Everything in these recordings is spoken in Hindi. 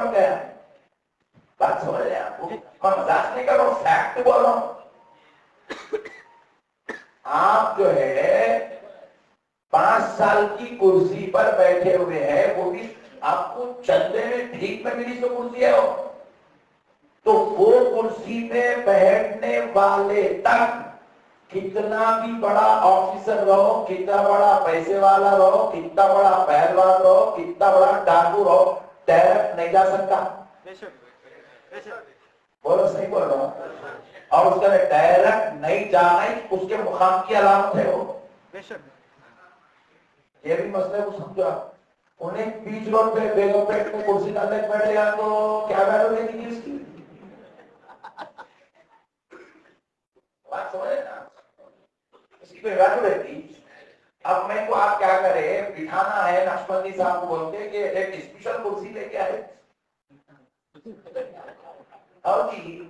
बन गया है। बात समझ रहे हैं आपको? मैं मजाक नहीं कर रहा हूं, फैक्ट बोल रहा हूं। आप जो है 5 साल की कुर्सी पर बैठे हुए हैं, वो भी आपको चलने में ठीक में मिली तो कुर्सी है, तो वो कुर्सी में बैठने वाले तक कितना भी बड़ा ऑफिसर रहो, कितना बड़ा पैसे वाला रहो, कितना बड़ा पहलवान रहो, कितना बड़ा डाकू रहो, तैर नहीं जा सकता। बोलो सही बोल रहा हूँ। और उसका डायरेक्ट नहीं जाना ही उसके मुकाम की अलामत है वो। ये भी मसला को समझो। उन्हें बीच रोड पे बेगमपेट में कुर्सी डालने बैठेगा तो क्या वैल्यू रहेगी उसकी? बात समझ ना, इसकी कोई वैल्यू रहती। अब मैं को आप क्या करे, बिठाना है नक्शबंदी साहब को, बोलते कि एक स्पेशल कुर्सी लेके आए। और जी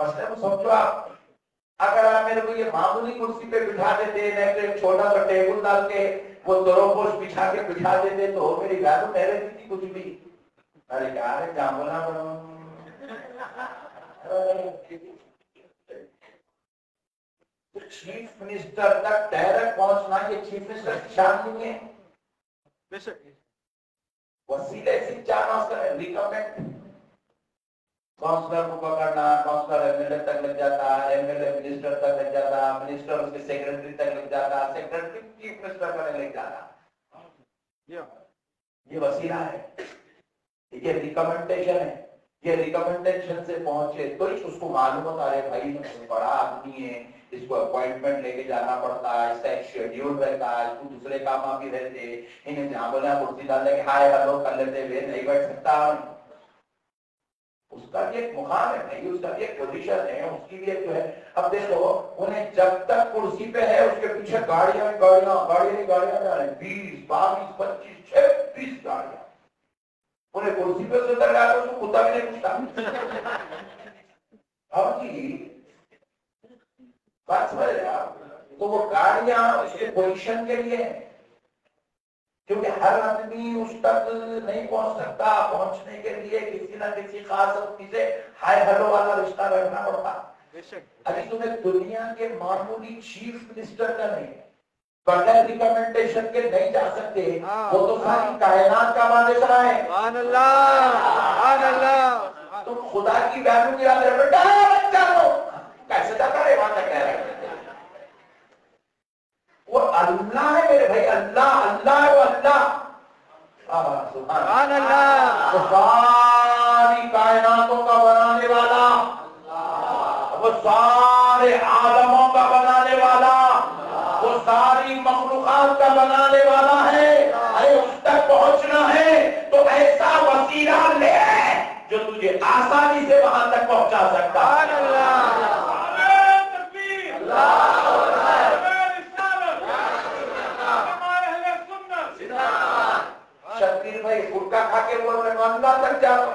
मसले को समझो आप। अगर आप मेरे को ये मामूली कुर्सी पे बिठा देते, नहीं तो एक छोटा सा टेबल डाल के वो दरोपोश बिछा के बिठा देते तो मेरी वैल्यू नहीं रहती थी कुछ भी। अरे क्या है जामुना बनो। चीफ मिनिस्टर तक डायरेक्ट पहुंचना ये चीफ मिनिस्टर की शान नहीं है। वसीले से जाना उसका रिकमेंड। काउंसलर को पकड़ना, काउंसलर एमएलए तक लग जाता, एमएलए मिनिस्टर तक लग जाता, मिनिस्टर उसके सेक्रेटरी तक लग जाता, सेक्रेटरी चीफ मिनिस्टर तक लग जाता। ये वसीला है, ये रिकमेंडेशन है। ये रिकमेंडेशन से पहुंचे तो उसको मालूम होता है भाई बड़ा आदमी है, इसको अपॉइंटमेंट लेके जाना पड़ता है, इसका एक शेड्यूल रहता है, इसको दूसरे काम भी रहते, इन्हें जहाँ बोला कुर्सी डाल के हाय हेलो कर लेते, वे नहीं बैठ सकता। उसका भी एक मुकाम है भाई, उसका भी एक पोजीशन है, उसकी भी एक जो है। अब देखो उन्हें जब तक कुर्सी पे है उसके पीछे गाड़ियां गाड़ियां जा रही, 20, 22, 25, 26 गाड़ियां। उन्हें कुर्सी पे उतर रहा है तो कुत्ता भी नहीं पूछता। अब जी बात समझ रहे आप? तो वो गाड़ियां उसके पोजीशन के लिए है, क्योंकि हर आदमी उस तक नहीं पहुंच सकता। पहुंचने के लिए किसी ना किसी खास आदमी से हाय हेलो वाला रिश्ता रखना पड़ता। अभी तुम्हें दुनिया के मामूली चीफ मिनिस्टर का नहीं, बगैर रिकमेंडेशन के नहीं जा सकते। वो तो सारी कायनात का बादशाह है। सुभान अल्लाह, सुभान अल्लाह। तुम खुदा की वैल्यू गिरा रहे हो, डायरेक्ट जाओ। कैसे जाता है वहां तक डायरेक्ट? वो अल्लाह है मेरे भाई, अल्लाह अल्लाह है वो अल्लाह। सुभान अल्लाह। सारी कायनातों का बनाने वाला अल्लाह, वो सारे आलमों का बनाने वाला, वो सारी मखलूकात का बनाने वाला है। अरे उस तक पहुंचना है तो ऐसा वसीला ले जो तुझे आसानी से वहां तक पहुंचा सकता है। अल्लाह शकील भाई गुटखा खा के बोल रहे अल्लाह तक जाओ।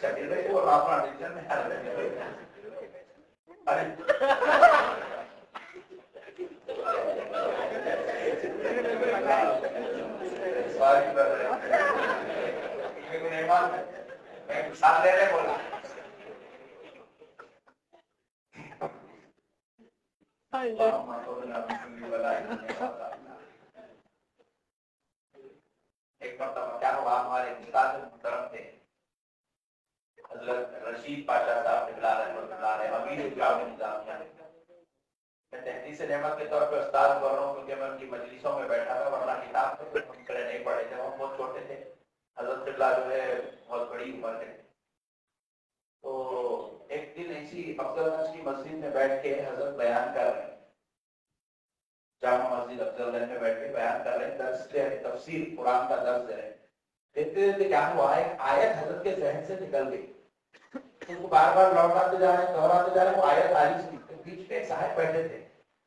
शकील भाई बोल अपना टेंशन में। अरे सॉरी ब्रदर, मैं को नहीं मान, मैं साथ ले रहे बोला। एक मरतबा क्या हुआ, हमारे उस्ताद मुहतरम थे हजरत रशीद पाशा साहब के तौर पे उस्ताद बोल रहा हूँ, क्योंकि मैं उनकी मजलिसों में बैठा था, वरना किताब नहीं पढ़े थे, हम बहुत छोटे थे। हजरत किबला जो है बहुत बड़ी उम्र है। तो एक दिन ऐसी अफजलगंज की मस्जिद में बैठ के हजरत बयान कर रहे, जामा मस्जिद अफजलगंज में बैठ के बयान कर रहे, दर्स दे रहे, तफसीर कुरान का दर्स दे रहे। देखते देखते क्या हुआ, एक आयत हजरत के जहन से निकल गई। उनको बार बार लौटाते जा रहे, दोहराते जा रहे, वो आयत आ रही। बीच में एक साहब बैठे थे,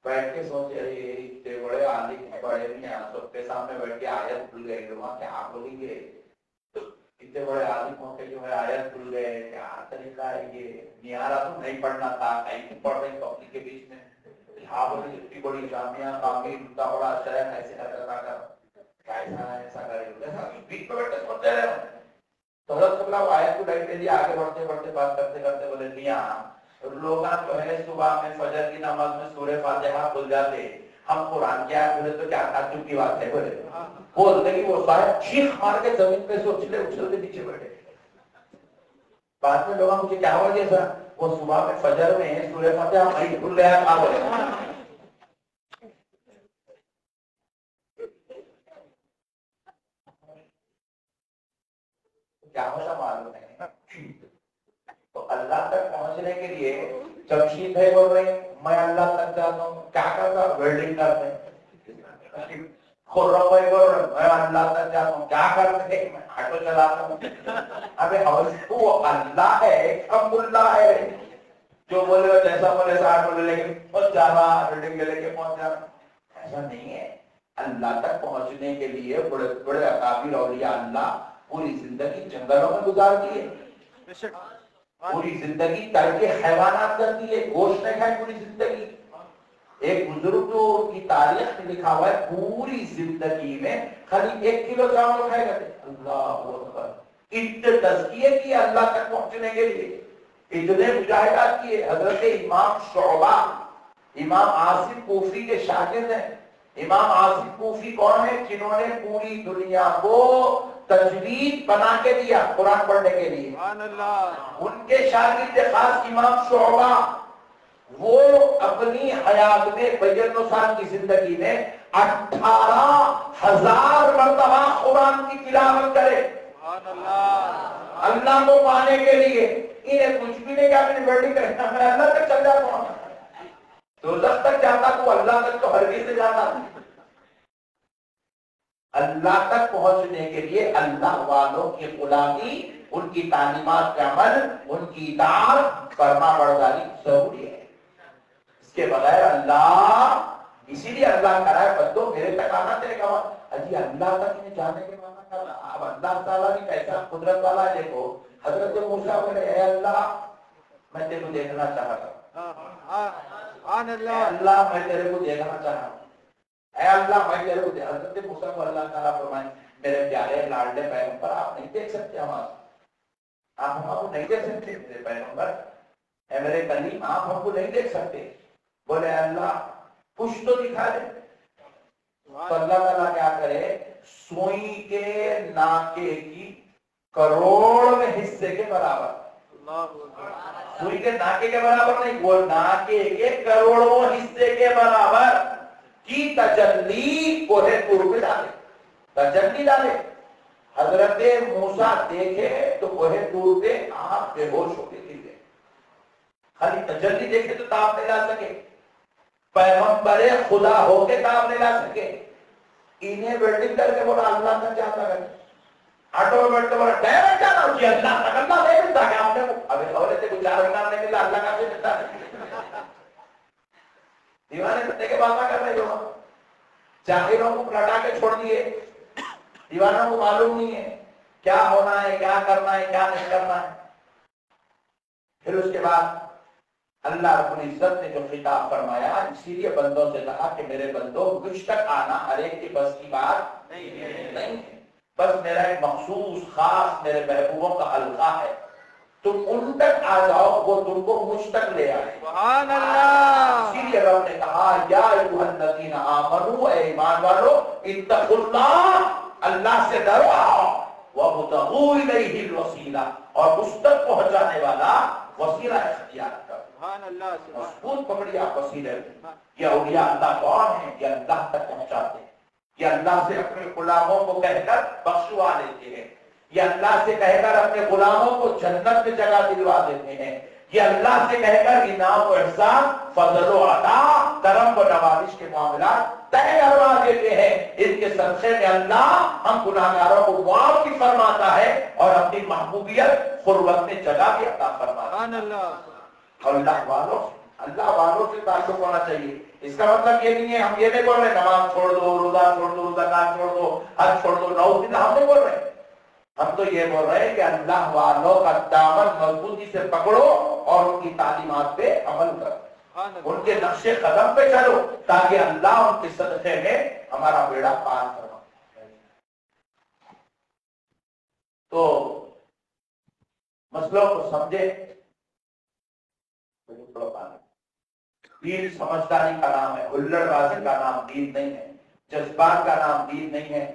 बैठ के सोचे अरे इतने बड़े आलिम बड़े नहीं आ सबके सामने बैठ के आयत भूल गए, वहाँ के आप लोग इतने बड़े आलिम होके जो है आयत भूल गए, क्या तरीका है ये? नियारा तो नहीं पढ़ना था, कहीं पढ़ रही पब्लिक के बीच में। हाँ बोली इतनी बड़ी जामिया, काफी बड़ा शहर, ऐसे हर बीच में बैठे सुनते रहे तो हजरत आयत को लाइट दे दिया। आगे बढ़ते बढ़ते बात करते करते बोले मियां लोग पहले सुबह में फजर की नमाज में सूरह फातिहा भूल जाते, हम कुरान क्या बोले तो क्या ताज्जुब की बात है। बोले बोलते कि वो साहब चीख मार के जमीन पे सोचले उछलते पीछे बैठे। बाद में लोग मुझे क्या हो गया सर, वो सुबह में फजर में सूरह फातिहा वही भूल गया। क्या बोले क्या होता मालूम है। तो अल्लाह तक पहुंचने के लिए जमशीद है बोल रहे मैं अल्लाह तक जाता हूँ, क्या करता वेल्डिंग करते। खुर्रा भाई बोल रहे मैं अल्लाह तक जाता हूँ, क्या करते मैं ऑटो चलाता हूँ। अबे वो अल्लाह है अब्दुल्लाह है, जो बोलेगा जैसा बोले साठ बोले लेकिन पहुंच जाना, वेल्डिंग लेके पहुंच जाना, ऐसा नहीं है। अल्लाह तक पहुँचने के लिए बड़े बड़े अकाबिर औलिया अल्लाह पूरी जिंदगी जंगलों में गुजार दिए, पूरी जिंदगी तड़के हैवानात कर दिए, गोश्त नहीं खाए पूरी जिंदगी। एक बुजुर्ग जो की तारीख में लिखा हुआ है पूरी जिंदगी में खाली 1 किलो चावल खाए करते। अल्लाह अकबर, इतने तज़किये किए अल्लाह तक पहुंचने के लिए, इतने मुजाहिदात किए। हजरत इमाम शोबा इमाम आसिफ कोफी के शागिर्द हैं। इमाम आसिफ कोफी कौन है, जिन्होंने पूरी दुनिया को तजवीद बना के दिया कुरान पढ़ने के लिए। उनके शागिर्द खास इमाम शोबा, वो अपनी हयात में बयनुसार की जिंदगी में 18,000 मरतबा कुरान की तिलावत करे अल्लाह को पाने के लिए। इन्हें कुछ भी नहीं अपनी बड़ी करना, मैं अल्लाह तक चल जाता हूँ, दोज़ख तक जाता तो अल्लाह तक तो हरगिज़ से जाता। अल्लाह तक पहुंचने के लिए अल्लाह वालों की गुलामी, उनकी तालीमात का अमल, उनकी इताअत करना बरदारी जरूरी है। इसके बगैर अल्लाह, इसीलिए अल्लाह कह रहा है बंदो मेरे तक आना, तेरे का अजी अल्लाह तक इन्हें जाने के माना करना। अब अल्लाह ताला भी कैसा कुदरत वाला है, देखो हजरत मूसा बोले ऐ अल्लाह मैं तेरे को देखना चाहता हूँ, अल्लाह मैं तेरे को देखना चाह रहा हूँ, अल्लाह मैं तेरे को देखना। हजरत मूसा को अल्लाह ताला फरमाए मेरे प्यारे लाडले पैगंबर आप नहीं देख सकते, आप हमको नहीं देख सकते, मेरे पैगंबर ऐ मेरे कलीम आप हमको नहीं देख सकते। बोले अल्लाह कुछ तो दिखा दे। तो अल्लाह ताला क्या करे, सुई के नाके की करोड़वें हिस्से के बराबर, सुई के नाके के बराबर नहीं, वो नाके के करोड़ों हिस्से के बराबर की तजल्ली कोहे तूर में डाले, तजल्ली डाले। हजरत मूसा देखे तो कोहे तूर पे आप बेहोश होके गिर गए, खाली तजल्ली देखे तो ताप नहीं ला सके, पैगंबरे खुदा होके ताप नहीं ला सके। इन्हें वेल्डिंग करके बोला अल्लाह तक जाता है, ऑटो में बैठ के बोला डायरेक्ट जाना जी अल्लाह तक, अल्लाह नहीं मिलता क्या आपने। अबे औरत से गुजार करना नहीं मिला, अल्लाह का भी मिलता है। दीवाने बनने के बात कर रहे हो, जाहिरों को लटा के छोड़ दिए, दीवानों को मालूम नहीं है क्या होना है, क्या करना है, क्या नहीं करना है। फिर उसके बाद अल्लाह रब्बुल इज्जत ने जो खिताब फरमाया, इसीलिए बंदों से कहा कि मेरे बंदो मुझ तक आना हर एक के बस की बात नहीं है, बस मेरा एक मखसूस खास मेरे महबूबों का हल्का है, तुम उन तक आ जाओ वो तुमको मुझ तक ले आए। सुभान अल्लाह। इसीलिए रब ने कहा या अय्युहल्लज़ीना आमनू, ए ईमान वालो, इत्तक़ुल्लाह, अल्लाह से डरो, वब्तग़ू इलैहिल वसीला, और उस तक पहुंचाने वाला वसीला इख्तियार करो। सुभान अल्लाह। मजबूत पकड़िए आप वसीले। ये औलिया अल्लाह कौन है, ये अल्लाह तक पहुंचाते हैं, ये अल्लाह से अपने गुलामों को कहकर बख्शवा देते हैं, ये अल्लाह से कहकर अपने गुलामों को जन्नत में जगह दिलवा देते हैं, ये अल्लाह से कहकर इनाम और एहसान, फजल और अता, करम और नवाजिश के मामला तय करवा देते हैं। इसके सबसे में अल्लाह हम गुनाहगारों को माफ भी फरमाता है और अपनी महबूबियत खुर्बत में जगह भी अता फरमाता है। अल्लाह वालों से ताल्लुक होना चाहिए। इसका मतलब ये नहीं है हम ये नहीं बोल रहे नमाज छोड़ दो, रोजा छोड़ दो, ज़कात छोड़ दो, हज छोड़ दो, नौफिला हम नहीं बोल रहे। हम तो ये बोल रहे हैं कि अल्लाह वालों का दामन मजबूती से पकड़ो और उनकी तालीमात पे अमल करो, उनके नक्शे कदम पे चलो, ताकि अल्लाह उनके सदक़े में हमारा बेड़ा पार करवा। तो मसलों को समझे, दीन समझदारी का नाम है, हुल्लड़बाजी का नाम दीन नहीं है, जज्बात का नाम दीन नहीं है।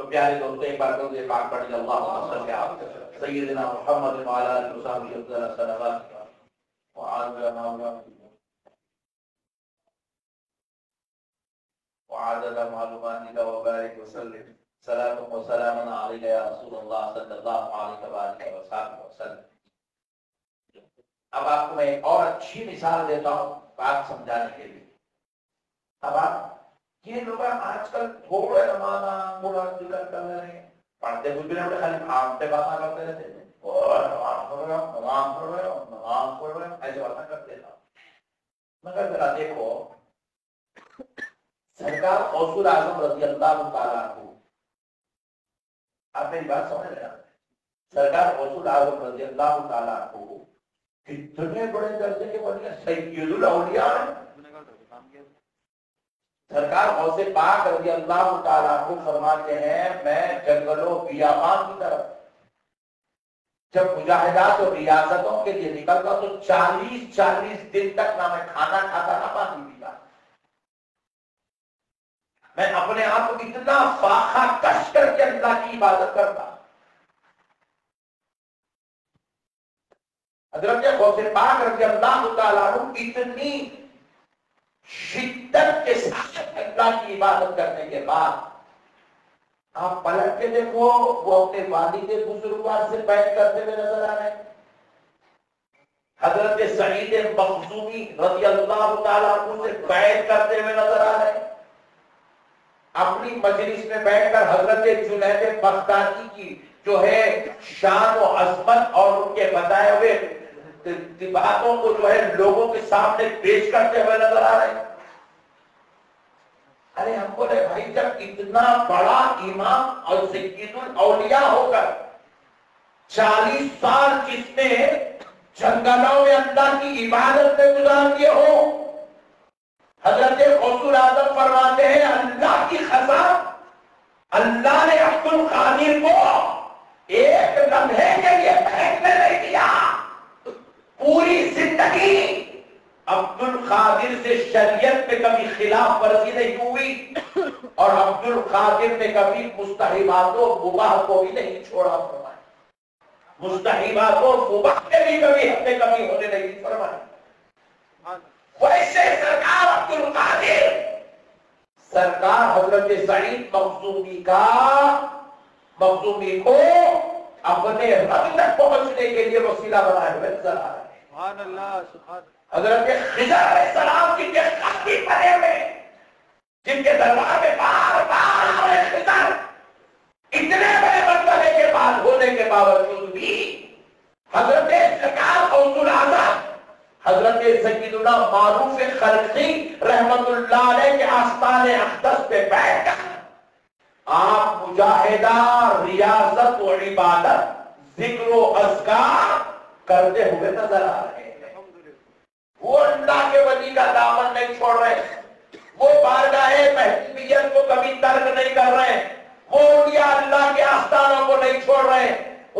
तो प्यारे दोस्तों, एक बार फिर पाक पढ़िए अल्लाह सय्यदना मुहम्मद व अला आलिहि व सहाबिहि अफजल सलावत व अदद मालूमातिका व बारिक व सल्लिम सलातन व सलामन अलैका या रसूलल्लाह सल्लल्लाहु अलैहि व सल्लम। अब आपको मैं एक और अच्छी मिसाल देता हूँ बात समझाने के लिए। अब आप ये लोग आजकल थोड़ा जमाना थोड़ा जिक्र कर रहे हैं, पढ़ते कुछ भी नहीं, खाली आम पे बात करते रहते हैं और ऐसे बातें करते हैं। मगर जरा देखो, सरकार गौसुल आजम रज़ियल्लाहु ताला अन्हु, आप मेरी बात समझ रहे हैं, सरकार गौसुल आजम रज़ियल्लाहु ताला अन्हु कितने बड़े दर्जे के बने सैयदुल औलिया हैं। सरकार गौसे पाक रज़ियल्लाहु ताला अन्हु फरमाते हैं, मैं जंगलों बियाबान की तरफ जब मुजाहिदात और रियासतों के लिए निकलता तो 40-40 दिन तक ना मैं खाना खाता ना पानी पीता। मैं अपने आप को इतना फाखा कश करके अल्लाह की इबादत करता। हज़रत गौसे पाक रज़ियल्लाहु ताला अन्हु इतनी शिद्दत के साथ अल्लाह की इबादत करने के बाद आप पलट के देखो, वो अपने वालिद बुजुर्गवार से बैत करते हुए नजर आ रहे। हजरत सईद मखज़ूमी रज़ियल्लाहु ताला अन्हु से बैत करते हुए नजर आ रहे। अपनी मजलिस में बैठकर हजरत जुनैद बख्तारी की जो है शान और अजमत और उनके बताए हुए बातों को जो है लोगों के सामने पेश करते हुए नजर आ रहे। अरे हमको नहीं भाई, जब इतना बड़ा इमाम और सय्यदुल औलिया होकर 40 साल जिसने जंगलों में अल्लाह की इबादत में गुजार दिए हो, हजरत गौसुल आज़म फरमाते हैं अल्लाह की खजान, अल्लाह ने अब्दुल कादिर को एक लम्हे के लिए फेंकने नहीं दिया। पूरी जिंदगी अब्दुल कादिर से शरीयत पे कभी खिलाफ वर्जी नहीं हुई और अब्दुल कादिर ने कभी मुस्तहिबातों मुबाह को भी नहीं छोड़ा फरमाया, मुस्तहिबातों मुबाह पे भी कभी हमने कभी होने नहीं फरमाया। वैसे सरकार अब्दुल कादिर, सरकार हजरत सईद मखज़ूमी का मखज़ूमी को अपने रब तक पहुंचने के लिए वसीला बनाए हुए नजर आ रहे। हज़रत ख़िज़र अलैहिस्सलाम की काफ़ी बने हुए जिनके दरबार में बार बार आए ख़िज़र, इतने बड़े मरतबे के बाद होने के बावजूद भी हज़रत सरकार गौसुल आज़म हज़रत सय्यदुना मारूफ़ ख़ल्क़ी रहमतुल्लाह अलैह के आस्ताने अक़दस पे बैठकर आप मुजाहिदा रियासत और इबादत जिक्र व अज़कार करते हुए नजर आ रहे हैं। वो अल्लाह के वली का दामन नहीं छोड़ रहे, वो बारगाहे महबूबियत को कभी तर्क नहीं कर रहे, वो औलिया अल्लाह के आस्थानों को नहीं छोड़ रहे,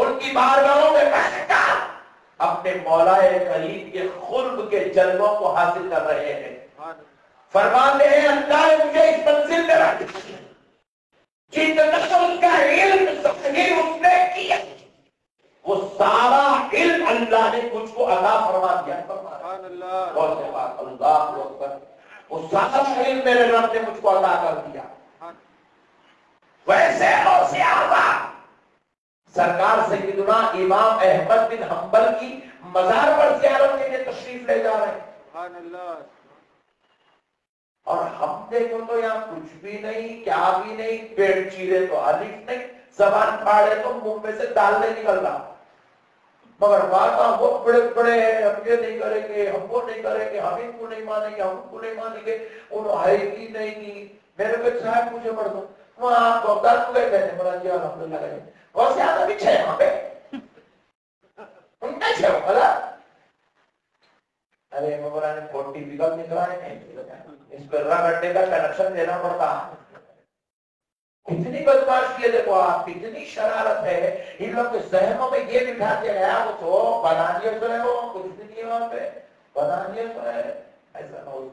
उनकी बारगाहों में बैठकर अपने मौलाए करीम के खुर्ब के जलवों को हासिल कर रहे हैं। फरमाते हैं अल्लाह ने मुझे इस मंजिल पे रखा, जितना उनका इल्म तकदीर उसने किया वो सारा इल्म अल्लाह ने मुझको अता फरमा दिया। सुभान अल्लाह, बहुत से बात अल्लाह अकबर, वो सारा इल्म मेरे रब ने मुझको अता कर दिया। वैसे गौसे आज़म सरकार सय्यदुना इमाम अहमद बिन हंबल की मजार पर ज़ियारत के लिए तशरीफ ले जा रहे हैं। सुभान अल्लाह, और हम देखो तो यहाँ कुछ भी नहीं, क्या भी नहीं, पेट चीरे तो अलिफ नहीं, जबान फाड़े तो मुंह में से दाल नहीं निकल रहा, मगर बात वो बड़े बड़े हैं, हम ये नहीं करेंगे, हम वो नहीं करेंगे, हम इनको नहीं मानेंगे, हम उनको नहीं मानेंगे, उन्होंने नहीं की। मेरे को चाहे मुझे पढ़ दो, अरे मोबाइल ने बहुत डिफिकल्ट निकलवाए नहीं, इस पर रगड़ने का कनेक्शन देना पड़ता। कितनी बदमाश किए, देखो आप कितनी शरारत है इन लोग के जहनों में। ये बिठा के गया वो तो बना दिया, तो है वो कुछ दिन की वहां पे बना दिया, तो है ऐसा ना हो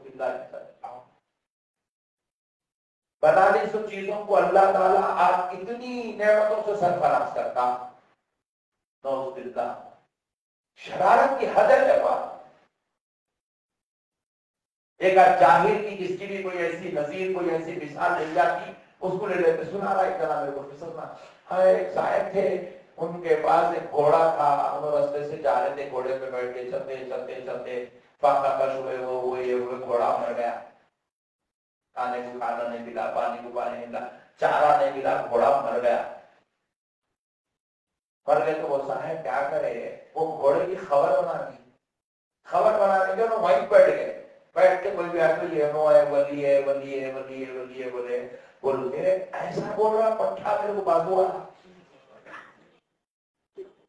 बनाने सब चीजों को। अल्लाह ताला आप कितनी नेमतों से सरफराज करता। शरारत की हद है। एक जाहिर की जिसकी भी कोई ऐसी नजीर कोई ऐसी मिसाल मिल जाती उसको ले लेते। सुना रहा इतना मेरे को सुनना। हाँ, एक साहब थे, उनके पास एक घोड़ा था। वो रास्ते से जा रहे थे, घोड़े पे बैठ के चलते चलते चलते पाकाकश हुए, वो ये घोड़ा मर गया। खाने को खाना नहीं मिला, पानी को पानी नहीं मिला, चारा नहीं मिला, घोड़ा मर गया। मर गए तो वो साहब क्या करे, वो घोड़े की खबर बना दी। खबर बनाने के वो वहीं बैठ गए। बैठ के कोई भी आदमी ये नो है वली है वली है वली है वली है बोले बोल के ऐसा बोल रहा पट्टा मेरे को बाजू वाला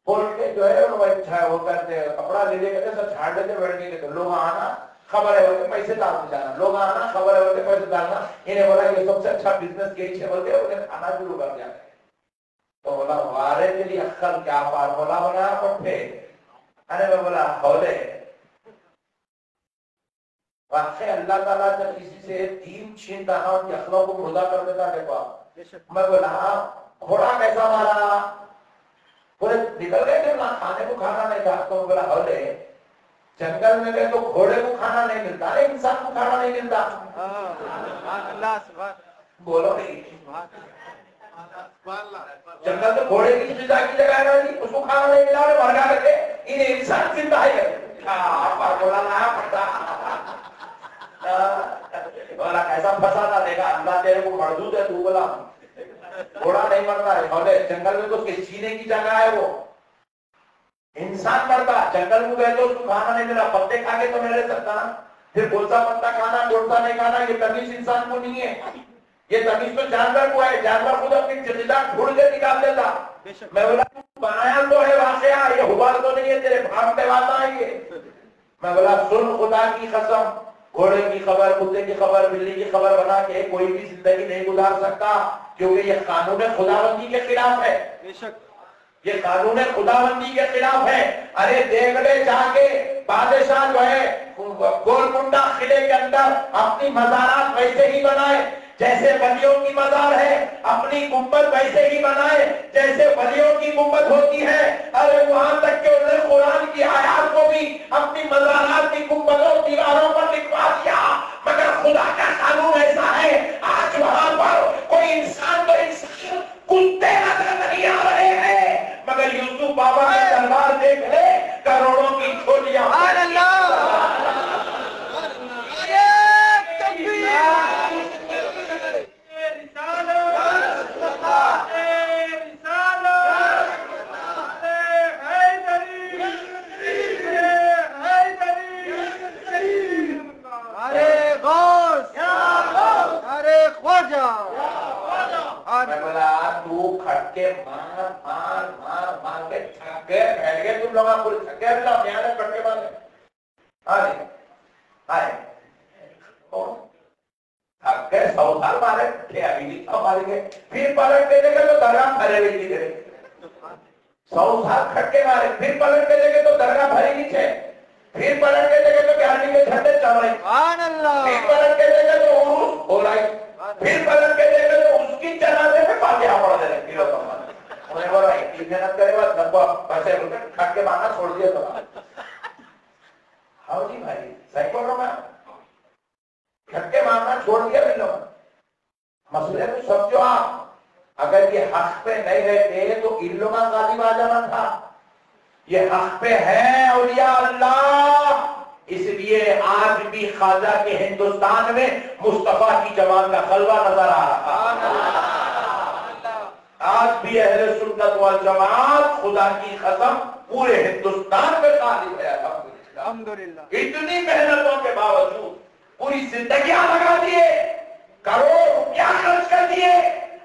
बोल के जो है वो अच्छा वो करते कपड़ा ले लेकर सब छाड़ देते बैठ गए। लोग आना खबर है बोलते पैसे डालने जाना, लोग आना खबर है बोलते पैसे डालना। इन्हें बोला ये सबसे अच्छा बिजनेस यही है बोलते, उन्हें खाना शुरू कर दिया। तो बोला वारे के लिए अक्सर क्या फार्मूला बनाया पट्टे। अरे मैं बोला हौले वाकई अल्लाह ताला जब किसी से दीन छीनता है उनके अखलों को मुर्दा कर देता। देखो आप, मैं बोला घोड़ा कैसा मारा, बोले निकल गए थे ना, खाने को खाना नहीं था। तो बोला हौले जंगल में गए तो घोड़े को खाना नहीं मिलता, अरे इंसान को खाना नहीं मिलता। बोलो जंगल में घोड़े की चिजा की जगह है, उसको खाना नहीं मिला, अरे मरगा करके इन्हें इंसान जिंदा है। बोला ऐसा फसाना देगा अल्लाह तेरे को, मरदूद है तू। बोला घोड़ा नहीं मरता है, जंगल में तो उसके जीने की जगह है, वो इंसान मरता। जंगल में गए तो उसको खाना नहीं मिला, पत्ते खा के तो मेरे सरकार फिर गोलसा पत्ता खाना गोलसा नहीं खाना। ये तमीज इंसान को नहीं है, ये तमीज तो जानवर को है। जानवर खुद अपनी जिंदा घुड़ के निकाल देता। मैं बोला बनाया तो है वाकया, ये हुआ तो नहीं है, तेरे भाग पे वादा है ये। मैं बोला सुन खुदा की कसम, घोड़े की खबर, कुत्ते की खबर, बिल्ली की खबर बना के कोई भी जिंदगी नहीं गुजार सकता, क्योंकि ये कानून खुदाबंदी के खिलाफ है। बेशक ये कानून खुदाबंदी के खिलाफ है। अरे देगड़े जाके बादशाह जो है गोलकुंडा किले के अंदर अपनी मजारात वैसे ही बनाए जैसे वलियों की मजार है, अपनी गुंबद वैसे ही बनाए जैसे वलियों की गुंबद होती है। अरे वहां तक के उन्होंने कुरान की आयात को भी अपनी मजारात की गुंबदों दीवारों पर लिखवा दिया। मगर खुदा का कानून ऐसा है, आज वहां पर कोई इंसान तो इंसान कुत्ते नजर नहीं आ रहे हैं, मगर यूसुफ बाबा की दरबार देख ले करोड़ों की छोलियां।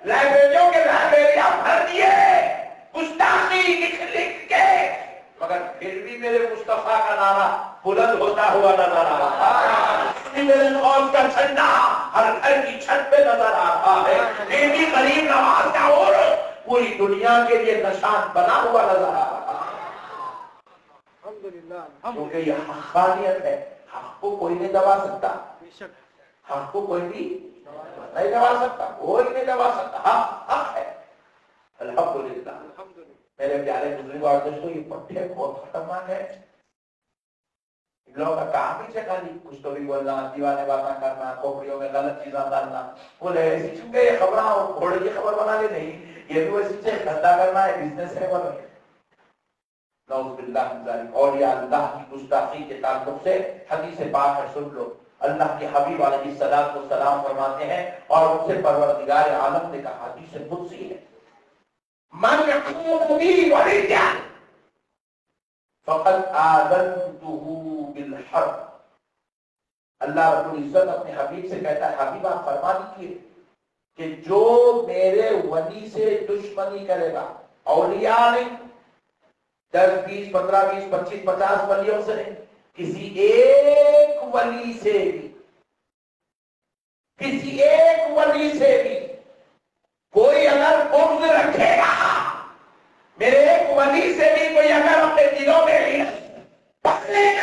लाइब्रेरियों के लाइब्रेरियां भर दिए गुस्ताखी लिख लिख के, मगर फिर भी मेरे मुस्तफा का नारा बुलंद होता हुआ नजर आ रहा है। मेरे कौम का झंडा हर घर की छत पे नजर आ रहा है। मेरी गरीब नवाज का और पूरी दुनिया के लिए निशान बना हुआ नजर आ रहा है। अल्हम्दुलिल्लाह, क्योंकि यह हक़ानियत है। हक़ को कोई नहीं दबा सकता, हक़ को कोई भी नहीं दबा सकता, कोई नहीं दबा सकता। हक़ है। अल्हम्दुलिल्लाह। मेरे प्यारे बुजुर्ग और दोस्तों, ये पट्टे बहुत खतरनाक है। लोगों का काम ही खाली कुछ तो भी बोलना, दीवाने बातें करना, खोपड़ियों में गलत चीजें डालना, बोले ऐसी चुके ये खबरें और घोड़े की खबर बना ले, नहीं ये भी वैसी चीज धंधा करना है, बिजनेस है बोलो। और ये अल्लाह की गुस्ताखी के ताल्लुक से हदीस पाक है, सुन लो। अल्लाह के हबीब अलैहिस्सलाम फरमाते हैं और उनसे परवरदिगार आलम ने कहा, हदीस कुदसी है, अल्लाह रब्बुल इज्जत अपने हबीब से कहता है, हबीब आप फरमा दीजिए कि जो मेरे वली से दुश्मनी करेगा, औलिया नहीं, 10, 20, 15, 20, 25, 50 वलियों से नहीं, किसी एक वली से भी कोई अगर बुग्ज रखेगा, मेरे एक वली से भी कोई अगर अपने दिलों में पकड़ेगा,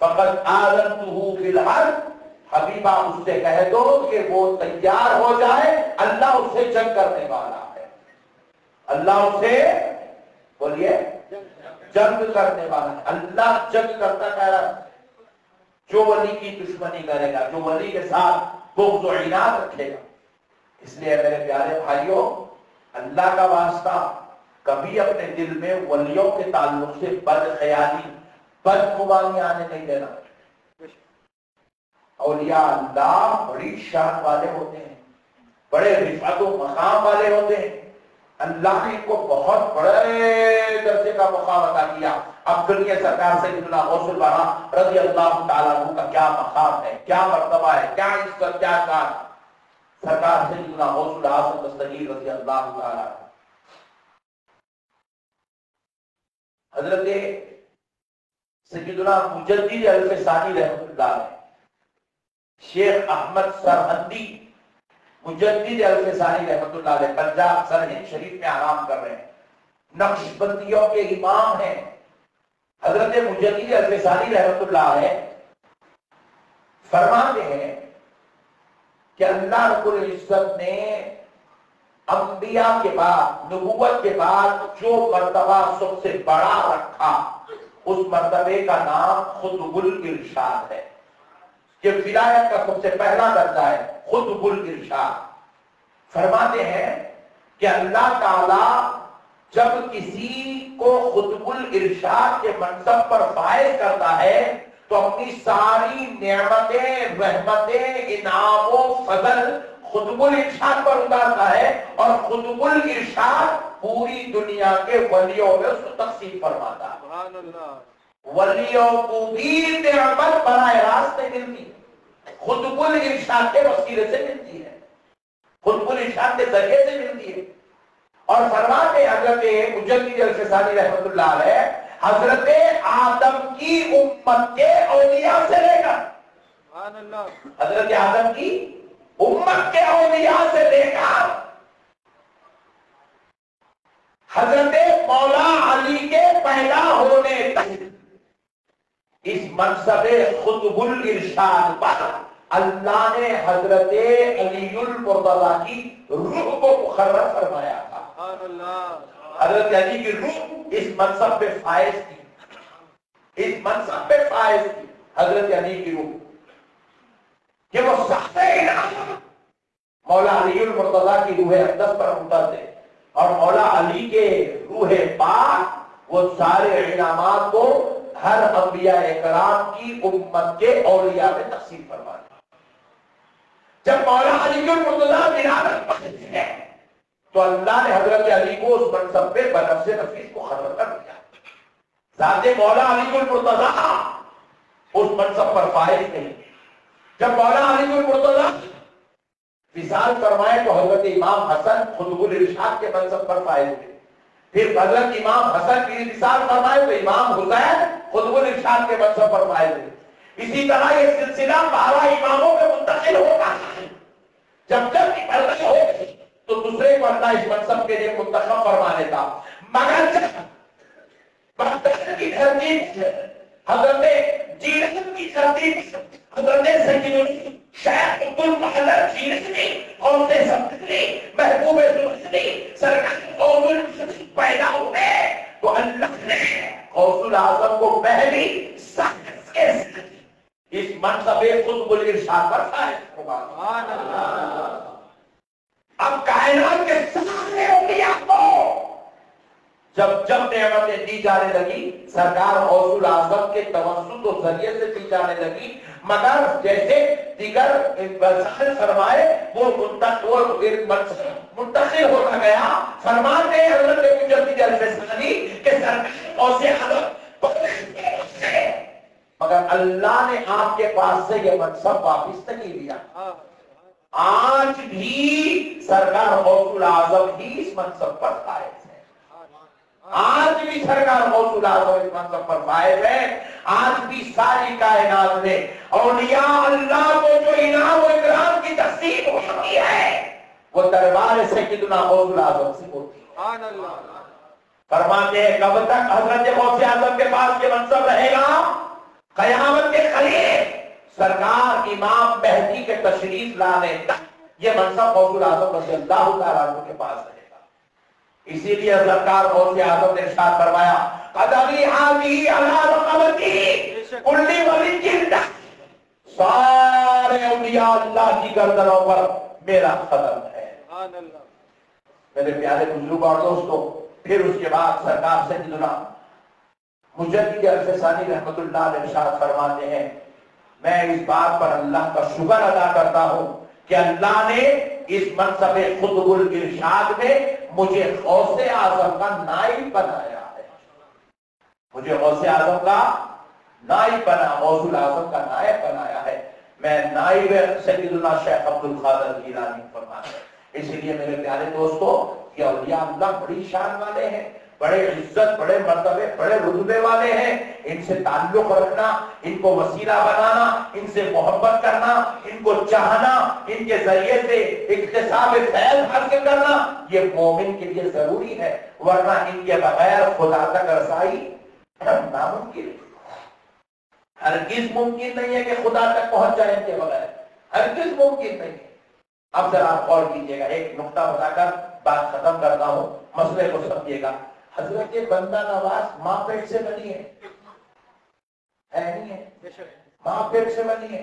फकत आज़नतुहू बिल हर्ब, हबीबा उससे कह दो कि वो तैयार हो जाए, अल्लाह उससे जंग करने वाला है। अल्लाह उससे बोलिए जंग करने वाला है। अल्लाह जंग करता कह रहा है, जो वली की दुश्मनी करेगा, जो वली के साथ बुग्ज और इनाद रखेगा। इसलिए मेरे प्यारे भाइयों, अल्लाह का वास्ता, कभी अपने दिल में वलियों के ताल्लुक से बदख्याली, बदगुमानी आने नहीं देना। औलिया अल्लाह बड़ी शान वाले होते हैं, बड़े रिफ़अत व मकाम वाले होते हैं। अल्लाह ने इनको बहुत बड़े दर्जे का मकाम अता किया। अब्दुल के सरकार से गौसुल बरा रज़ी अल्लाह तआला अन्हु का क्या मकाम है, क्या मर्तबा है, क्या इज्जत, क्या कार। सरकार से हजरत सैयदना मुजद्दिद अल-फ़सानी रहमतुल्लाह अलैह, शेख अहमद सरहंदी मुजद्दिद अल-फ़सानी रहमतुल्लाह अलैह पंजाब सरहिंद शरीफ में आराम कर रहे हैं, नक्शबंदियों के इमाम हैं। हजरत मुजद्दिद अल-फ़सानी रहमतुल्लाह अलैह फरमाते हैं कि अल्लाह रब्बुल इज्जत ने अंबिया के बाद, नबुव्वत के बाद जो मर्तबा सबसे बड़ा रखा, उस मर्तबे का नाम खुतबुल इरशाद है। ये विलायत का सबसे पहला दर्जा है, खुतबुल इरशाद। फरमाते हैं कि अल्लाह ताला जब किसी को खुतबुल इरशाद के मनसब पर फायज करता है, तो अपनी सारी नेमतें, रहमतें, इनाम व फजल खुतबुल इरशाद पर उतारता है और खुतबुल इरशाद पूरी दुनिया के वलियों में उसको तकसीम फरमाता है। सुभान अल्लाह, वलियों को भी नेमत बराए रास्त मिलती है, खुतबुल इरशाद के वसीले से मिलती है, खुतबुल इरशाद के जरिए से मिलती है। और फरमाते हजरत मुजद्दिद अल-फ़सानी रहमतुल्लाह अलैह, हजरत आदम की उम्मत के औलिया से लेकर हजरत आदम की उम्मत के औलिया से लेकर हजरत मौला अली के पैदा होने तक इस मनसबे खुतबुल इरशाद पर अल्लाह ने हजरत अलीउल मुर्तज़ा की रूह को मुकर्रर फरमाया था। हजरत अली की रूह इस मनसब पे फायज थी, इस मनसब पे फायज थी हजरत अली की रूह, कि वो सबसे मौला अलीउल मुर्तज़ा की रूह अक़दस पर उतरते और मौला अली के रूह पाक वो सारे इनामात को हर अंबियाए कराम की उम्मत के औलिया में तक़सीम फरमाते। जब मौला अलीउल मुर्तज़ा विलादत पहुंचते हैं तो अल्लाह ने हजरत अली को उस मनसब पे बनफ़्से नफीस को खत्म कर दिया। ज़ाते मौला अलीउल मुर्तज़ा उस मनसब पर फायज नहीं। जब मौला अलीउल मुर्तज़ा विशाल फरमाए तो हजरत इमाम हसन खुतबुल इरशाद के मनसब पर फायज थे। फिर हजरत इमाम हसन विशाल फरमाए तो इमाम हुसैन खुतबुल इरशाद के मनसब पर फायज थे। इसी तरह ये सिलसिला 12 इमामों में मुंतकिल होता है। जब जब की बरकत हो तो दूसरे बंदा इस मनसब के लिए मुंतखब फरमा लेता, मगर बगदाद की तरतीब हजरत जीरन की तरतीब हजरत सैयदुल शायद अब्दुल महदर जीरनी और उनके सबने महबूब सुल्तानी सरकार कौमुल पैदा हुए तो अल्लाह ने गौसुल आजम को पहली साहस के साथ इस मनसबे खुतबुल इरशाद पर फायज सुभान अल्लाह। अब कायनात के सारे औलिया को जब जब नेमतें दी जाने लगी, सरकार गौसुल आजम के तवस्सुल और जरिए से दी जाने लगी, मगर जैसे दिगर इंसान फरमाए वो मुंतखिल होता गया। फरमाते हैं हजरत इब्न जरीर अलफ़सानी के सरकार और से मगर अल्लाह ने आपके पास से ये मनसब वापस नहीं लिया। आज भी सरकार गौसुल आजम ही इस मनसब पर आए, आज भी सरकार गौसुल आजम इस मनसब पर फायज है। आज भी सारी कायनात ने औलिया अल्लाह को जो इनाम और इकराम की तस्दीक होती है वो दरबार से कितना गौसुल आजम से होती है। सुभान अल्लाह। फरमाते हैं कब तक हजरत गौसे आजम के पास ये मनसब रहेगा? कयामत के करीब सरकार इमाम मेहदी के तशरीफ लाने तक ये मनसब गौसुल आजम रज़ियल्लाहु तआला अन्हु के पास है। इसीलिए सरकार गौसे आजम ने इरशाद फरमाया कदमी हाजी अला रकबती कुल्ली वली जिंदा, सारे औलिया अल्लाह की गर्दनों पर मेरा कदम है। सुभान अल्लाह। मेरे प्यारे बुजुर्ग और दोस्तों, फिर उसके बाद सरकार से जुड़ा मुजद्दिद अलफ़सानी रहमतुल्लाह अलैह इरशाद फरमाते हैं मैं इस बात पर अल्लाह का शुक्र अदा करता हूँ कि अल्लाह ने इस मनसबे खुतबुल इरशाद में मुझे गौसे आजम का नाइब बनाया है। मुझे गौसे आजम का नाइब बना गौसुल आजम का नायब बनाया है। मैं नाइब सैयदुना शेख अब्दुल कादिर जिलानी फरमाते हैं। इसलिए मेरे प्यारे दोस्तों ये औलिया अल्लाह बड़ी शान वाले हैं, बड़े इज्जत बड़े मर्तबे बड़े रुतबे वाले हैं। इनसे ताल्लुक रखना, इनको वसीला बनाना, इनसे मोहब्बत करना, इनको चाहना, इनके जरिए से इक्तिसाब फैल हासिल करना ये मोमिन के लिए जरूरी है, वरना इनके बगैर खुदा तक रसाई नामुमकिन है। हरगिज मुमकिन नहीं है कि खुदा तक पहुंच जाए इनके बगैर, हरगिज मुमकिन नहीं है। अब जरा आप गौर कीजिएगा, एक नुकता बताकर बात खत्म करता हूँ, मसले को समझिएगा। हजरत के बंदा नवाज माँ पेट से बनी है नहीं है? माँ पेट से बनी है,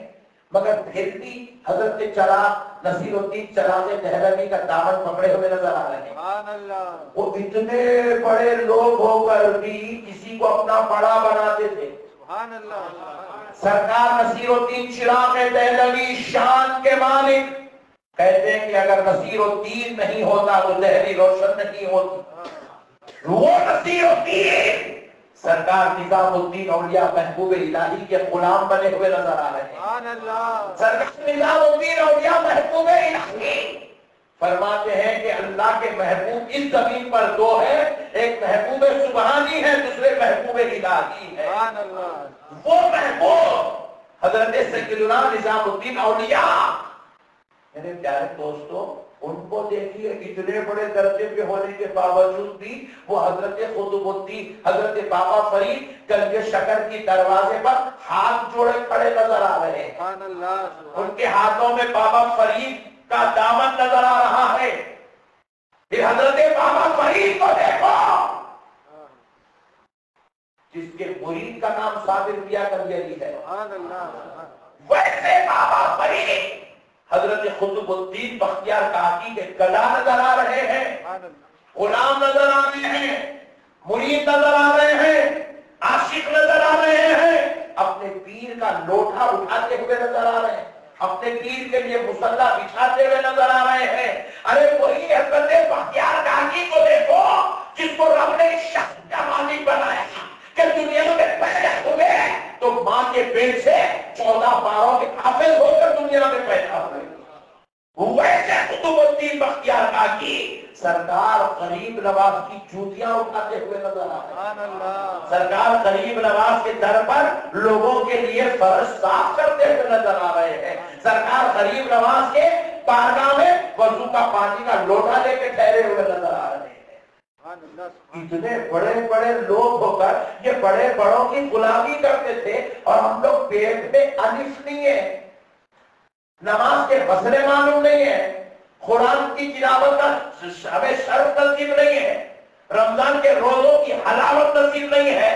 मगर फिर भी हजरत के चराग़ नसीरुद्दीन चराग़ देहलवी का दामन पकड़े हुए नजर आ रहे हैं। वो इतने बड़े लोग होकर भी किसी को अपना बड़ा बनाते थे। सरकार नसीरुद्दीन चराग़ देहलवी शान के मालिक कहते हैं कि अगर नसीरुद्दीन नहीं होता तो दहली रोशन नहीं होती। वो नसीरुद्दीन सरकार निजामुद्दीन औलिया महबूब इलाही के गुलाम बने हुए नजर आ रहे हैं। सरकार निजामुद्दीन औलिया महबूब इलाही फरमाते हैं कि अल्लाह के महबूब इस जमीन पर दो है, एक महबूब सुबहानी है, दूसरे महबूब इलाही है। वो महबूब हजरत सैयदुना निजामुद्दीन औलिया। मेरे प्यारे दोस्तों उनको देखिए, इतने बड़े दर्जे पे होने के बावजूद भी वो हजरत खुतबुद्दीन हजरत बाबा फरीद गंज शकर की दरवाजे पर हाथ जोड़े खड़े नजर आ रहे हैं। उनके हाथों में बाबा फरीद का दामन नजर आ रहा है। फिर हजरत बाबा फरीद को देखो जिसके मुरीद का नाम साबिर मियां कंजरी है। वैसे बाबा फरीद हजरत खुतबुद्दीन बख्तियार काकी के गला नजर आ रहे हैं, गुलाम नजर आ रहे हैं, मुरीद नजर आ रहे हैं, आशिक नजर आ रहे हैं, अपने पीर का लोटा उठाते हुए नजर आ रहे हैं, अपने पीर के लिए मुसल्ला बिछाते हुए नजर आ रहे हैं। अरे वही हजरत बख्तियार काकी को देखो जिसको रब ने शख्स का मालिक बनाया कि दुनिया में पैदा हुए तो माँ के पेट से 14-12 के हाफिज होकर दुनिया में पैदा हुए। वैसे सरकार गरीब नवाज की चूतियां उठाते हुए नजर आ रहे। सरकार गरीब नवाज के दर पर लोगों के लिए फर्श साफ करते हुए नजर आ रहे हैं। सरकार गरीब नवाज के पारगाह में वजू का पानी का लोटा लेके ठहरे हुए नजर आ रहे हैं। इतने बड़े बड़े लोग होकर ये बड़े बड़ों की गुलामी करते थे और हम लोग पेट में अलिफ नहीं है, नमाज के मसले मालूम नहीं है, कुरान की तिलावत का हमें शर्फ नसीब नहीं है, रमजान के रोजों की हलावत नसीब नहीं है,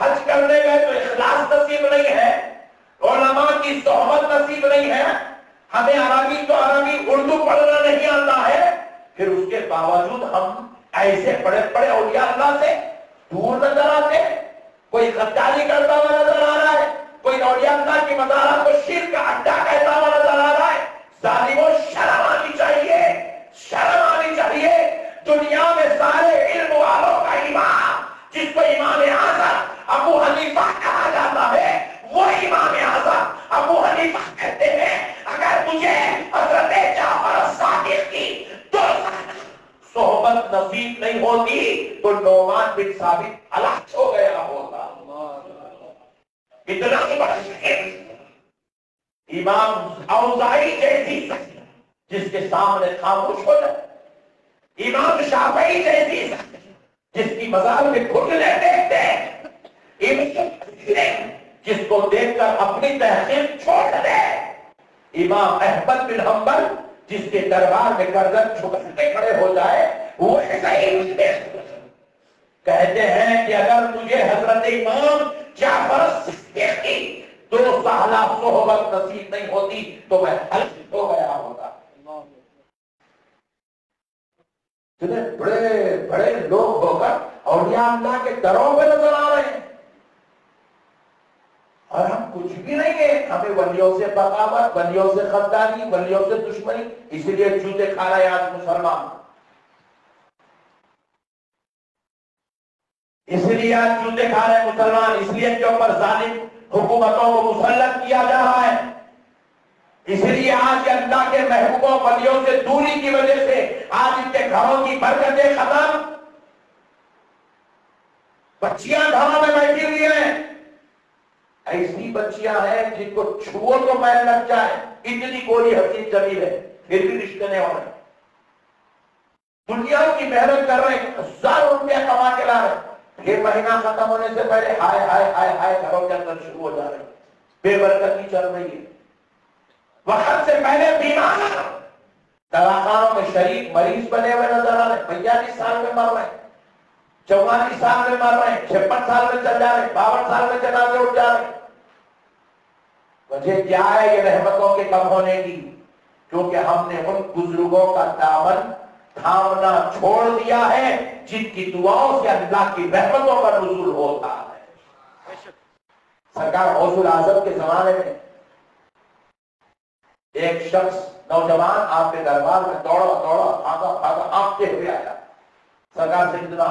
हज करने में तो इखलास नसीब नहीं है, उलमा की सोहबत नसीब नहीं है, हमें अरबी तो अरबी उर्दू पढ़ना नहीं आता है, फिर उसके बावजूद हम ऐसे बड़े बड़े औलिया अल्लाह से दूर नजर आते। कोई गद्दारी करता हुआ नजर आ रहा है, कोई औलिया अल्लाह की मज़ारा को शिर्क का अड्डा कहता हुआ नजर आ रहा है। ज़ालिमों शर्म आनी चाहिए, शर्म आनी चाहिए। दुनिया में सारे इल्म वालों का इमाम, जिसको इमाम आज़म अबू हनीफा कहा जाता है, वो इमाम आज़म अबू हनीफा कहते हैं अगर मुझे हज़रत जाफ़र सादिक़ की सोहबत नसीब नहीं होती तो नौमान बिन साबित हलाक हो गया होता। इतना इमाम औज़ाई जैसी जिसके सामने खामोश हो जाए, इमाम शाफ़ई जैसी जिसकी मज़ार में घुटने टेकते हैं, जिसको देखकर अपनी तहसीन छोड़ दे, इमाम अहमद बिन हम्बल जिसके दरबार में गर्दन झुकाते खड़े हो जाए, वो ऐसा ही कहते हैं कि अगर मुझे हजरत इमाम जाफ़र सिद्दीक़ की दो साला सोहबत नसीब नहीं होती तो मैं हलाक हो गया होता। इतने बड़े बड़े लोग होकर औलिया अल्लाह के दरों पे नजर आ रहे हैं और हम कुछ भी नहीं है। हमें वलियों से बगावत, वलियों से खद्दारी, वलियों से दुश्मनी, इसलिए जूते खा रहे आज मुसलमान, इसलिए आज जूते खा रहे मुसलमान, इसलिए इनके ऊपर जालिम हुकूमतों को मुसल्लत किया जा रहा है, इसलिए आज अल्लाह के महबूबों वलियों से दूरी की वजह से आज इनके घरों की बरकतें खत्म। बच्चियां घरों में बैठी हुई है, ऐसी बच्चियां हैं जिनको छुओ तो मैल लग जाए, इतनी गोरी हसीन जमीन है, फिर भी रिश्ते नहीं हो रहे। दुनिया की मेहनत कर रहे, हजारों रुपया कमा के ला रहे, ये महीना खत्म होने से पहले हाय हाय हाय हाय घरों के अंदर शुरू हो जा रही है, बेबरकती चल रही है। वक्त से पहले बीमार, दवाखानों में शरीफ मरीज बने हुए नजर आ रहे, 45 साल में मर रहे, 44 साल में मर रहे, 56 साल में चल जा रहे, 52 साल में जनाजे उठ जा रहे। वजह क्या है? ये रहमतों के कम होने की, क्योंकि हमने उन बुजुर्गों का दामन थामना छोड़ दिया है जिनकी दुआओं से अल्लाह की रहमतों का नुज़ूल होता है। सरकार गौसुल आज़म के जमाने में एक शख्स नौजवान आपके दरबार में दौड़ा दौड़ा भागा भागा आपके हुए आया। सरकार से इतना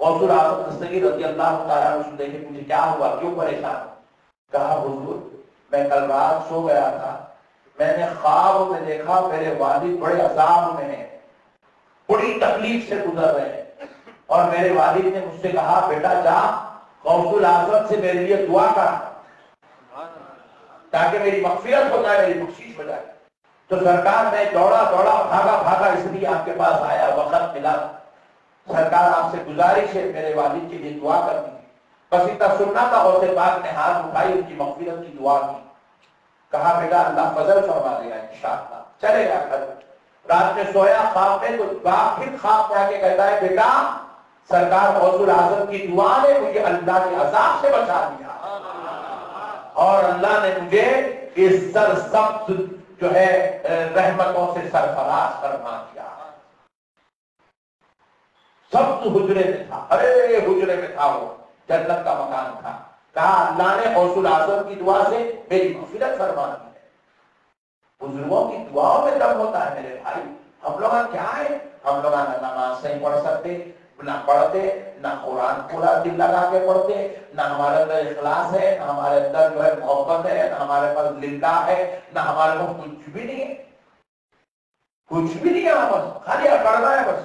गौसुल आज़म दस्तगीर रज़ियल्लाहु ताला अन्हु देखे मुझे क्या हुआ, क्यों परेशान? कहा हुजूर, मैं कल रात सो गया था, मैंने ख्वाब में देखा मेरे वालिद बड़े अज़ाब में हैं, बड़ी तकलीफ से गुजर रहे हैं, और मेरे वालिद ने मुझसे कहा बेटा जा गौसुल आज़म से मेरे लिए दुआ कर ताकि मेरी मग़फ़िरत हो जाए, मेरी बख्शीश हो जाए। तो सरकार ने दौड़ा दौड़ा भागा भागा इसलिए आपके पास आया, वक्त मिला। सरकार आपसे गुजारिश है मेरे वालिद के लिए दुआ कर दी। बस इतना सुनना था, उसके बाद ने हाथ उठाई उनकी मग़फ़िरत की दुआ की। कहा बेटा अल्लाह फजल फरमा देगा इंशाअल्लाह। चले गया घर, रात में सोया, ख्वाब में कुछ बाप फिर ख्वाब पढ़ा के कहता है बेटा सरकार गौसुल आज़म की दुआ ने मुझे अल्लाह के अज़ाब से बचा दिया और अल्लाह ने मुझे इस सरसब्ज़ जो है रहमतों से सरफराज फरमा दिया। सब हुजरे में था, अरे हुजरे में था, वो जन्नत का मकान था। कहा अल्लाह ने गौसुल आज़म की दुआ से मेरी मग़फ़िरत फरमा दी है। बुजुर्गों की दुआओं में दम होता है मेरे भाई। हम लोग क्या है, हम लोग नमाज नहीं पढ़ सकते, ना पढ़ते, ना कुरान पूरा दिल लगा के पढ़ते, ना हमारे अंदर इखलास है, ना हमारे अंदर जो है मोहब्बत है, ना हमारे पास लिल्ला है, ना हमारे को कुछ भी नहीं है, कुछ भी नहीं है, बस खाली पढ़ना है। बस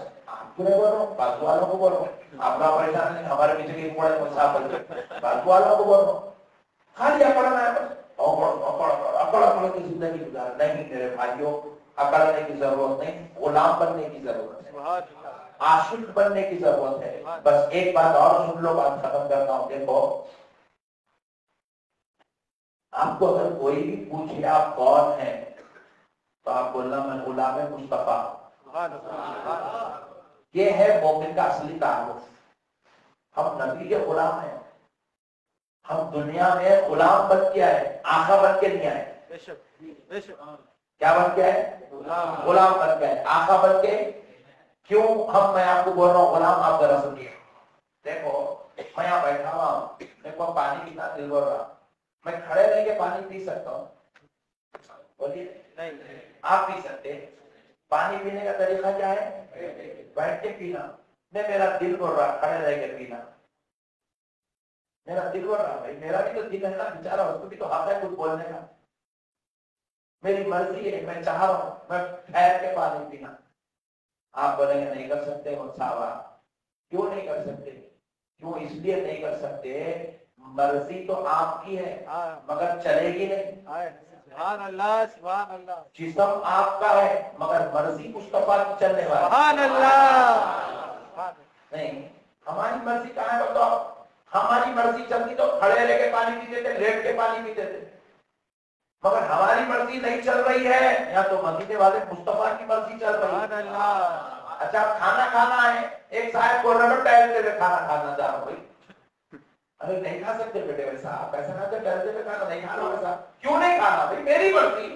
बाजू वालों को बोलो अपना परेशान है, हमारे पीछे की कोण है कोई साहब, बाजू वालों को बोलो। खाली अकड़ ना अकड़ अकड़ की जिंदगी गुजार नहीं मेरे भाइयों, अकड़ने की जरूरत नहीं, गुलाम बनने की जरूरत है, आशिक बनने की जरूरत है। बस एक बात और सुन लो, बात खत्म करता हूँ। देखो आपको अगर कोई भी पूछे आप कौन हैं तो आप बोलना मैं गुलाम है मुस्तफा। ये है मोमिन का असली तारुफ। हम नबी के गुलाम हैं, हम दुनिया में गुलाम बन के आए, आका बन के नहीं आए। क्या बन के आए? गुलाम बन के आए, आका बन के क्यों? हम मैं आपको बोल रहा हूँ गुलाम, आप जरा सुनिए। देखो मैं यहाँ बैठा हुआ हूँ, मेरे को पानी पीना दिल बोल रहा, मैं खड़े रह के पानी पी सकता हूँ? बोलिए नहीं, आप पी सकते। पानी पीने का तरीका क्या है? बैठ के पीना। मैं मेरा दिल बोल रहा खड़े रह के पीना, मेरा दिल बोल रहा भाई, मेरा भी तो दिल है ना बेचारा, उसको भी तो हाथ है कुछ बोलने का। मेरी मर्जी है, मैं चाह रहा हूँ मैं ठहर के पानी पीना। आप बोलेंगे नहीं कर सकते साहब। क्यों नहीं कर सकते? क्यों इसलिए नहीं कर सकते, मर्जी तो आपकी है मगर चलेगी नहीं। सुभान अल्लाह, सुभान अल्लाह। जिस्म आपका है मगर मर्जी मुस्तफा की चलने वाली। सुभान अल्लाह। नहीं हमारी मर्जी कहाँ है बताओ? हमारी मर्जी चलती तो खड़े लेके पानी पीते थे, लेट के पानी पीते थे, मगर हमारी मर्जी नहीं चल रही है, या तो मदीने वाले मुस्तफा की मर्जी चल रही है। अच्छा खाना खाना है, एक साहब बोल रहे टहलते खाना खाना जा रहा भाई, अरे नहीं खा सकते बेटे वैसा, ऐसा ना टहलते पे खाना नहीं खाना वैसा। क्यों नहीं खाना भाई? मेरी मर्जी।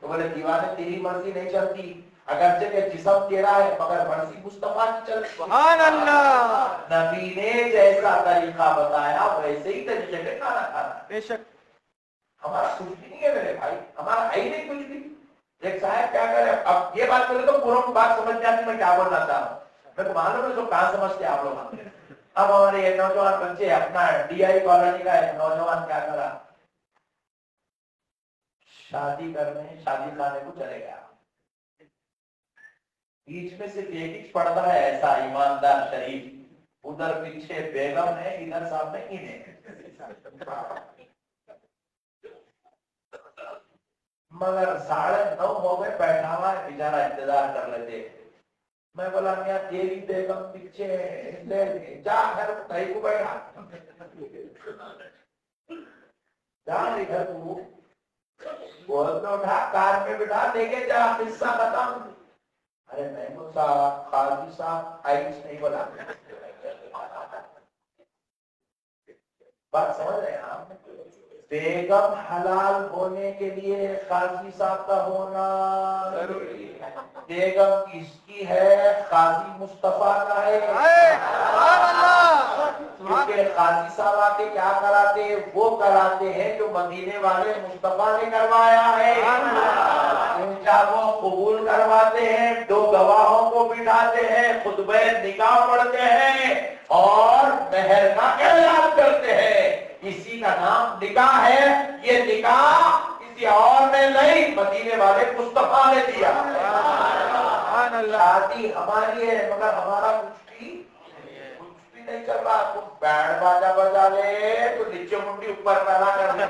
तो बोले दीवाने तेरी मर्जी नहीं चलती, अगरचे के जिस्म तेरा है मगर मर्जी मुस्तफा की चलती। सुभान अल्लाह। नबी ने जैसा तरीका बताया वैसे ही तरीके से खाना खाना। बेशक हमारा कुछ भी नहीं है मेरे भाई, हमारा है ही नहीं कुछ भी। एक साहब क्या करे? अब ये बात बोले तो पूरा बात समझ में आती मैं क्या बोलना चाह रहा हूँ। मेरे को मालूम है तो कहाँ समझते आप लोग। अब हमारे ये नौजवान बच्चे अपना डीआई कॉलोनी का नौजवान क्या करा? शादी करने शादी खाने को चले गया। बीच में सिर्फ एक ही पड़ता है ऐसा ईमानदार शरीफ, उधर पीछे बेगम है इधर सामने इन्हें। मगर 9:30 हो गए बैठा हुआ है बेचारा, इंतजार कर लेते। मैं बोला मियां तेरी बेगम पीछे ले जा, घर भाई को बैठा जा, इधर तू बोल उठा कार में बिठा देके जा, किस्सा बताऊं। अरे महमूद साहब खाजी साहब आयुष नहीं बोला। बात समझ रहे हैं आप? बेगम हलाल होने के लिए काजी साहब का होना जरूरी है। बेगम किसकी है? काजी मुस्तफा का है। क्योंकि काजी साहब आके क्या कराते? वो कराते हैं जो मदीने वाले मुस्तफा ने करवाया है। उनका वो कबूल करवाते हैं, दो गवाहों को बिठाते हैं, खुतबे निकाह पढ़ते हैं और महर का ऐलान करते हैं। इसी का नाम निकाह है। ये निकाह किसी और ने नहीं मदीने वाले मुस्तफा ने दिया। शादी हमारी है मगर हमारा कुछ भी नहीं चल रहा। तुम बैंड बाजा बजा ले तो नीचे मुंडी ऊपर पैरा करना।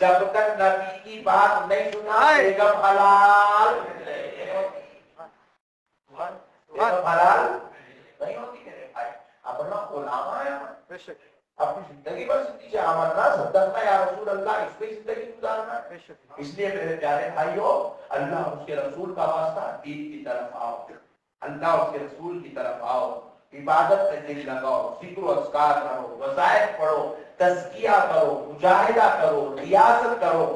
जब तक नबी की बात नहीं सुना बेगम हलाल नहीं होती मेरे भाई। अपना गुलामा है, अपनी जिंदगी पर जिंदगी अमरना सदरना या रसूल अल्लाह, इसमें जिंदगी गुजारना। इसलिए मेरे प्यारे भाइयों अल्लाह उसके रसूल का वास्ता, दीन की तरफ आओ, अल्लाह उसके रसूल की तरफ आओ, इबादत में दिल लगाओ, जिक्र अस्कार करो, वज़ाइफ पढ़ो, तज़किया करो, मुजाहिदा करो, रियासत करो,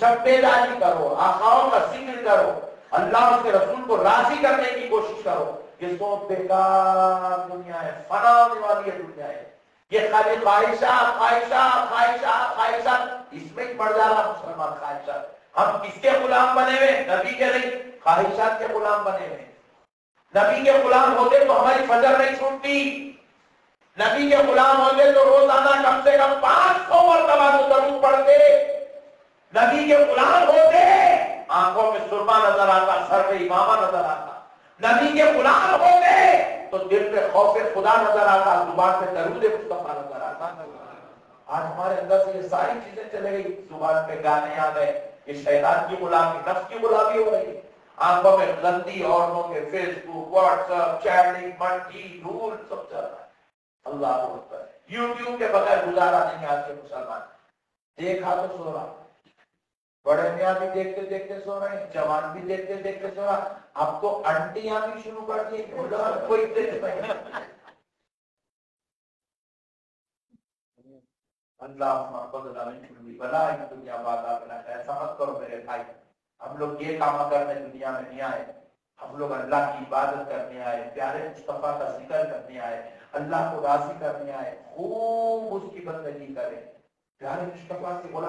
शब्बेदारी करो, आकाओं का जिक्र करो, अल्लाह उसके रसूल को राजी करने की कोशिश करो। ये सो बेकार दुनिया है, फना होने वाली दुनिया है। ये खाली ख्वाहिशा ख्वाहिशा ख्वाहिशा ख्वाहिशा इसमें ही पड़ जा रहा मुसलमान। ख्वाहिशात हम किसके गुलाम बने हुए? नबी के नहीं, ख्वाहिशात के गुलाम बने हुए। नबी के गुलाम होते तो हमारी फजर नहीं छूटती। नबी के गुलाम होते तो रोजाना कम से कम 500 मरतबा तरूद पढ़ते। नबी के गुलाम होते आंखों में सुरमा नजर आता, सर पे इमामा नजर आता। नबी के गुलाम होते तो दिल पे खौफ खुदा नजर आता, जुबान पे दरूद मुस्तफा नजर आता। आज हमारे अंदर से ये सारी चीजें चले गई, जुबान पे गाने आ गए, ये शैतान की गुलामी, नफ्स की गुलामी हो रही। आंखों में गंदी औरतों के फेसबुक, व्हाट्सएप, चैटिंग, मंटी, धूल सब चल रहा है। अल्लाह हू अकबर। यूट्यूब के बगैर गुजारा नहीं आज के मुसलमान। देखा तो सो रहा, बड़े मियाँ भी देखते देखते सो रहे हैं, जवान भी देखते देखते सो रहा। अब तो अंटियां भी शुरू कर दी, कोई दुनिया बात ऐसा मत करो मेरे भाई। हम लोग ये काम करने दुनिया में नहीं आए, हम लोग अल्लाह की इबादत करने आए, प्यारे मुस्तफा का जिक्र करने आए, अल्लाह को राजी करने आए, खूब उसकी बंदगी करें। प्यारे मुस्तफा से बोला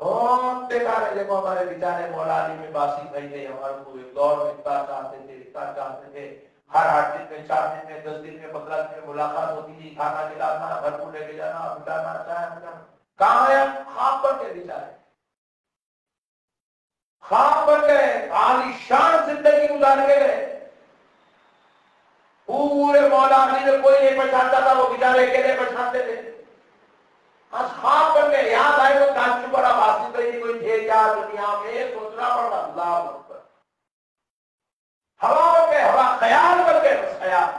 बहुत बेकार है। देखो हमारे बेचारे मौलानी में बासी नहीं थे, हमारे पूरे दौर में इतना चाहते थे, इतना चाहते थे, हर 8 दिन में, 4 दिन में, 10 दिन में, 15 दिन में मुलाकात होती थी, खाना खिलाना, घर को लेके जाना, बिठाना, चाहे कहाँ है। खाम बन गए बेचारे, खाम बन गए, आलीशान जिंदगी गुजार के गए। पूरे मौलानी में कोई नहीं पहचानता था, वो बेचारे अकेले पहचानते थे। खाब बन गए। याद आए तो कांच पर आवाज नहीं कोई थे क्या दुनिया में, सोचना पड़ा। अल्लाह पर हवा बन गए, हवा ख्याल बन गए, बस ख्याल।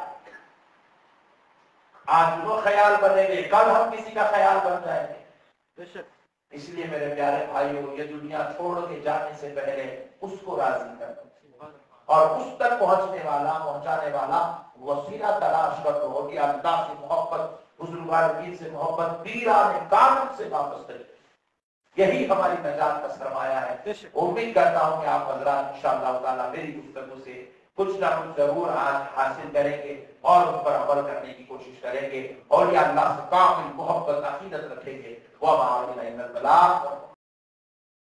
आज वो ख्याल बनेंगे, कल हम किसी का ख्याल बन जाएंगे बेशक। इसलिए मेरे प्यारे भाइयों, ये दुनिया छोड़ के जाने से पहले उसको राजी कर और उस तक पहुंचने वाला, पहुंचाने वाला वसीला तलाश कर लो कि अल्लाह से मोहब्बत, हुज़ूर से मोहब्बत, पीराने कानून से वापस। यही हमारी नजात का सरमाया है। उम्मीद करता हूँ कि आप हज़रात इंशाअल्लाह ताला मेरी गुफ्तगू से कुछ ना कुछ जरूर आज हासिल करेंगे और उस पर अमल करने की कोशिश करेंगे और या अल्लाह से कामिल मोहब्बत अकीदत रखेंगे।